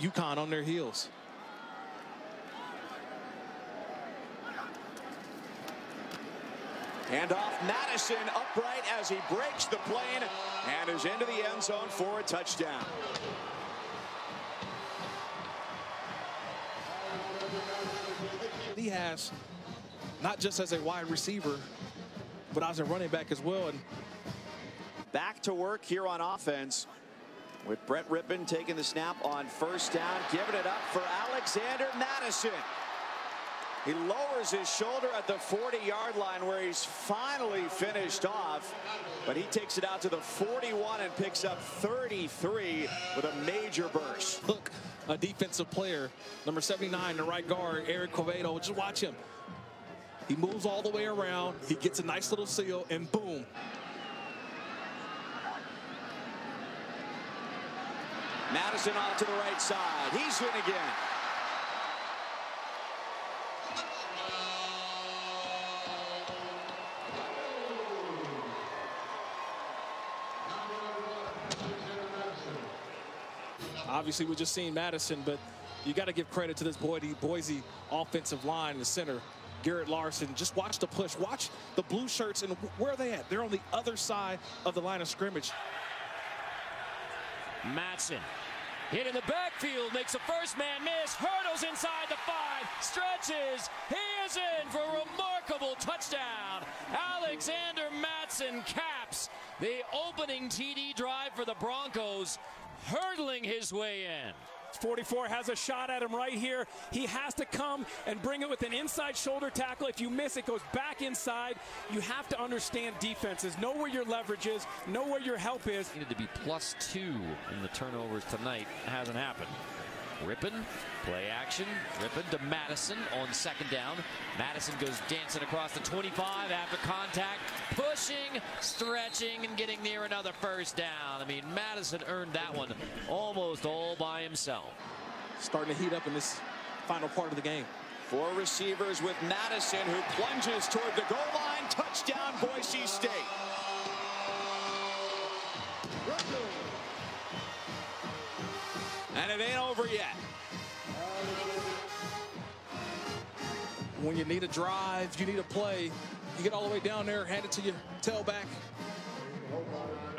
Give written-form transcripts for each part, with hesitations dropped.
UConn on their heels. Handoff, Mattison upright as he breaks the plane and is into the end zone for a touchdown. He has, not just as a wide receiver, but as a running back as well. And back to work here on offense with Brett Rypien taking the snap on first down, giving it up for Alexander Mattison. He lowers his shoulder at the 40-yard line where he's finally finished off, but he takes it out to the 41 and picks up 33 with a major burst. Look, a defensive player, number 79, the right guard, Eric Covado, just watch him. He moves all the way around, he gets a nice little seal, and boom. Mattison off to the right side. He's in again. Obviously, we're just seeing Mattison, but you got to give credit to this Boise offensive line, the center, Garrett Larson. Just watch the push. Watch the blue shirts, and where are they at? They're on the other side of the line of scrimmage. Mattison hit in the backfield, makes a first man miss, hurdles inside the 5, stretches. He is in for a remarkable touchdown. Alexander Mattison caps the opening TD drive for the Broncos, hurdling his way in. 44 has a shot at him right here. He has to come and bring it with an inside shoulder tackle. If you miss, it goes back inside. You have to understand defenses. Know where your leverage is. Know where your help is. Needed to be +2 in the turnovers tonight. Hasn't happened. Rypien, play action. Rypien to Mattison on second down. Mattison goes dancing across the 25 after contact, pushing, stretching, and getting near another first down. I mean, Mattison earned that one almost all by himself. Starting to heat up in this final part of the game. 4 receivers with Mattison, who plunges toward the goal line. Touchdown, Boise State. And it ain't over yet. When you need a drive, you need a play, you get all the way down there, hand it to your tailback.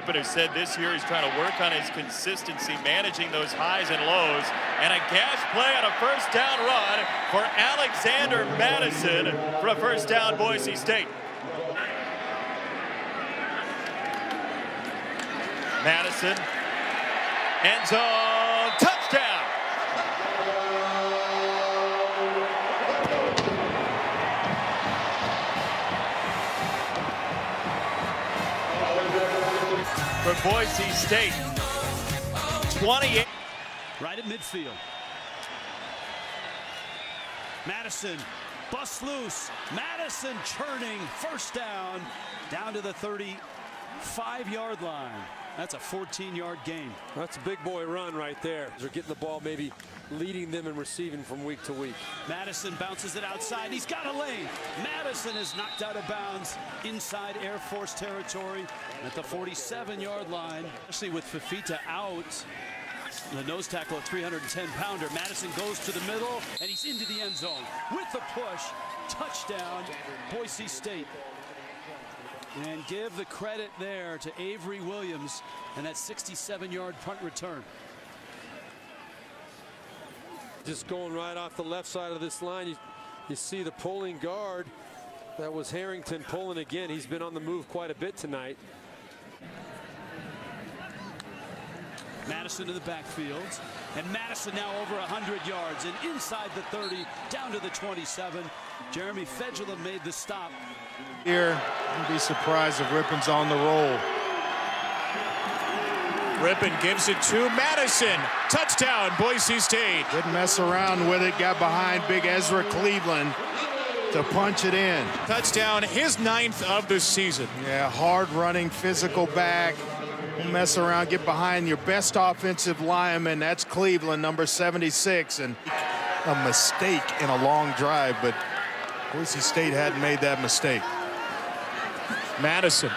But who said this year he's trying to work on his consistency, managing those highs and lows, and a gash play on a first down run for Alexander Mattison for a first down, Boise State. Mattison, end zone. Touchdown! For Boise State, 28. Right at midfield. Mattison busts loose. Mattison churning, first down, down to the 35-yard line. That's a 14-yard gain. That's a big boy run right there. They're getting the ball, maybe leading them in receiving from week to week. Mattison bounces it outside. He's got a lane. Mattison is knocked out of bounds inside Air Force territory at the 47-yard line. Especially with Fafita out, the nose tackle, a 310-pounder. Mattison goes to the middle, and he's into the end zone. With the push, touchdown, Boise State. And give the credit there to Avery Williams and that 67-yard punt return. Just going right off the left side of this line, you see the pulling guard. That was Harrington pulling again. He's been on the move quite a bit tonight. Mattison to the backfield. And Mattison now over 100 yards and inside the 30, down to the 27. Jeremy Fedgelum made the stop. Here, you'd be surprised if Rypien's on the roll. Rypien gives it to Mattison. Touchdown, Boise State. Didn't mess around with it. Got behind big Ezra Cleveland to punch it in. Touchdown, his 9th of the season. Yeah, hard-running, physical back. Don't mess around. Get behind your best offensive lineman. That's Cleveland, number 76. And a mistake in a long drive, but Boise State hadn't made that mistake. Mattison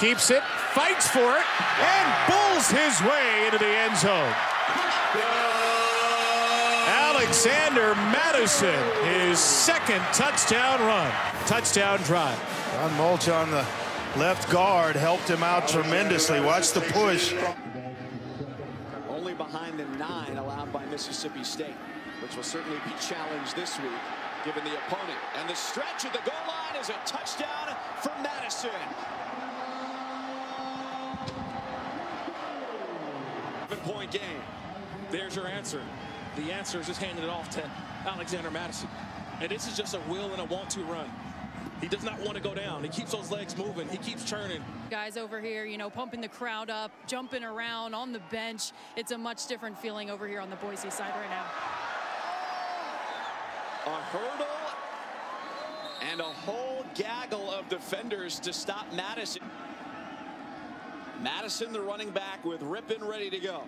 keeps it, fights for it, and bulls his way into the end zone. Alexander Mattison, his second touchdown run, touchdown drive. John Mulch on the left guard helped him out tremendously. Watch the push. Only behind the 9 allowed by Mississippi State, which will certainly be challenged this week, given the opponent. And the stretch at the goal line is a touchdown for Mattison. Point game. There's your answer. The answer is just handing it off to Alexander Mattison. And this is just a will and a want to run. He does not want to go down. He keeps those legs moving. He keeps churning. Guys over here, you know, pumping the crowd up, jumping around on the bench. It's a much different feeling over here on the Boise side right now. A hurdle and a whole gaggle of defenders to stop Mattison. Mattison, the running back, with Rypien ready to go.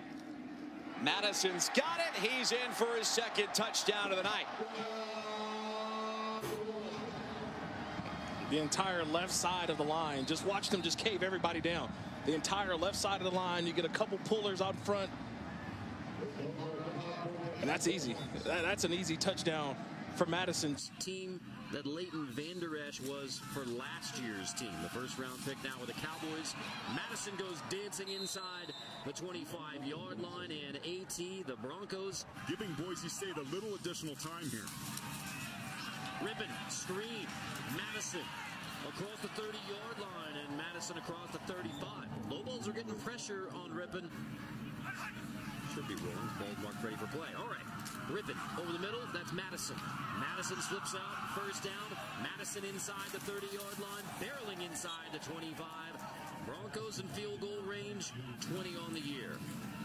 Madison's got it. He's in for his second touchdown of the night. The entire left side of the line. Just watch them just cave everybody down. The entire left side of the line. You get a couple pullers out front. And that's easy. That's an easy touchdown for Madison's team. That Leighton Vander Esch was for last year's team. The first round pick now with the Cowboys. Mattison goes dancing inside the 25-yard line, and AT, the Broncos, giving Boise State a little additional time here. Rypien, screen, Mattison across the 30-yard line, and Mattison across the 35. Low balls are getting pressure on Rypien. Should be rolling. Ball marked ready for play. All right. Rypien over the middle. That's Mattison. Mattison slips out. First down. Mattison inside the 30-yard line. Barreling inside the 25. Broncos in field goal range. 20 on the year.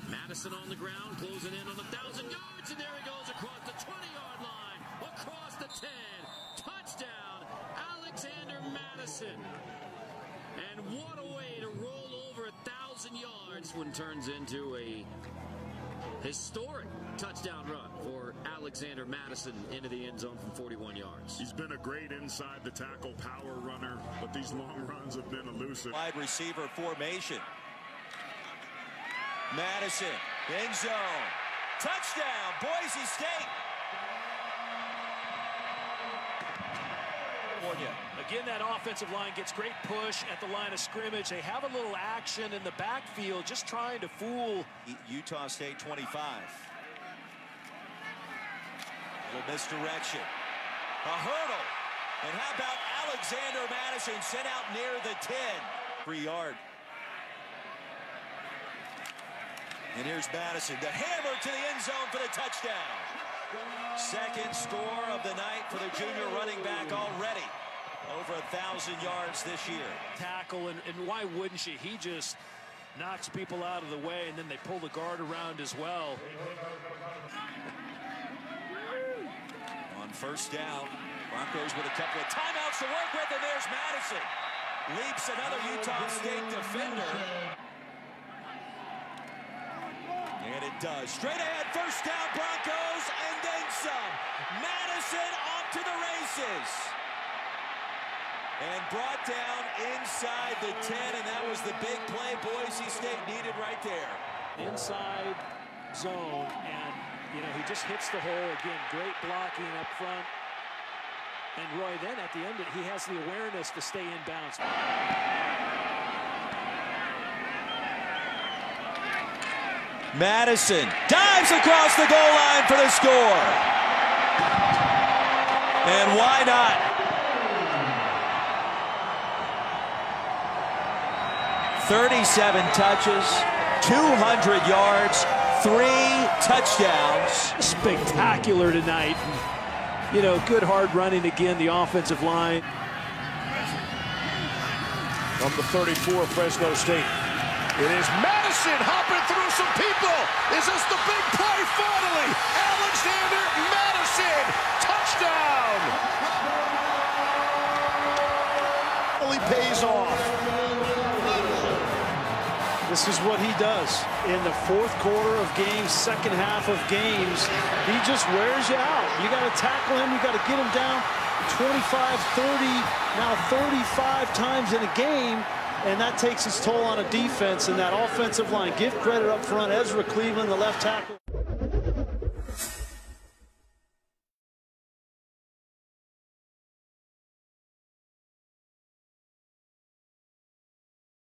Mattison on the ground. Closing in on 1,000 yards. And there he goes across the 20-yard line. Across the 10. Touchdown. Alexander Mattison. And what a way to roll over 1,000 yards when turns into a historic touchdown run for Alexander Mattison into the end zone from 41 yards. He's been a great inside the tackle power runner, but these long runs have been elusive. Wide receiver formation. Mattison, end zone. Touchdown, Boise State. Again, that offensive line gets great push at the line of scrimmage. They have a little action in the backfield, just trying to fool Utah State 25. A little misdirection. A hurdle. And how about Alexander Mattison sent out near the 10. 3-yard. And here's Mattison. The hammer to the end zone for the touchdown. Second score of the night for the junior running back already. Over 1,000 yards this year. Tackle, and why wouldn't she? He just knocks people out of the way, and then they pull the guard around as well. On first down, Broncos with a couple of timeouts to work with, and there's Mattison. Leaps another Utah State defender. And it does. Straight ahead, first down, Broncos, and then some. Mattison off to the races. And brought down inside the 10, and that was the big play Boise State needed right there. Inside zone, and, you know, he just hits the hole again. Great blocking up front. And Roy, then at the end, he has the awareness to stay in bounds. Mattison dives across the goal line for the score. And why not? (37 touches, 200 yards, 3 touchdowns. Spectacular tonight. You know, good hard running again, the offensive line. From the 34, Fresno State. It is Mattison hopping through some people. Is this the big play finally? Alexander Mattison, touchdown. Only pays off. This is what he does in the fourth quarter of games, second half of games. He just wears you out. You got to tackle him. You got to get him down 25, 30, now 35 times in a game. And that takes its toll on a defense and that offensive line. Give credit up front, Ezra Cleveland, the left tackle.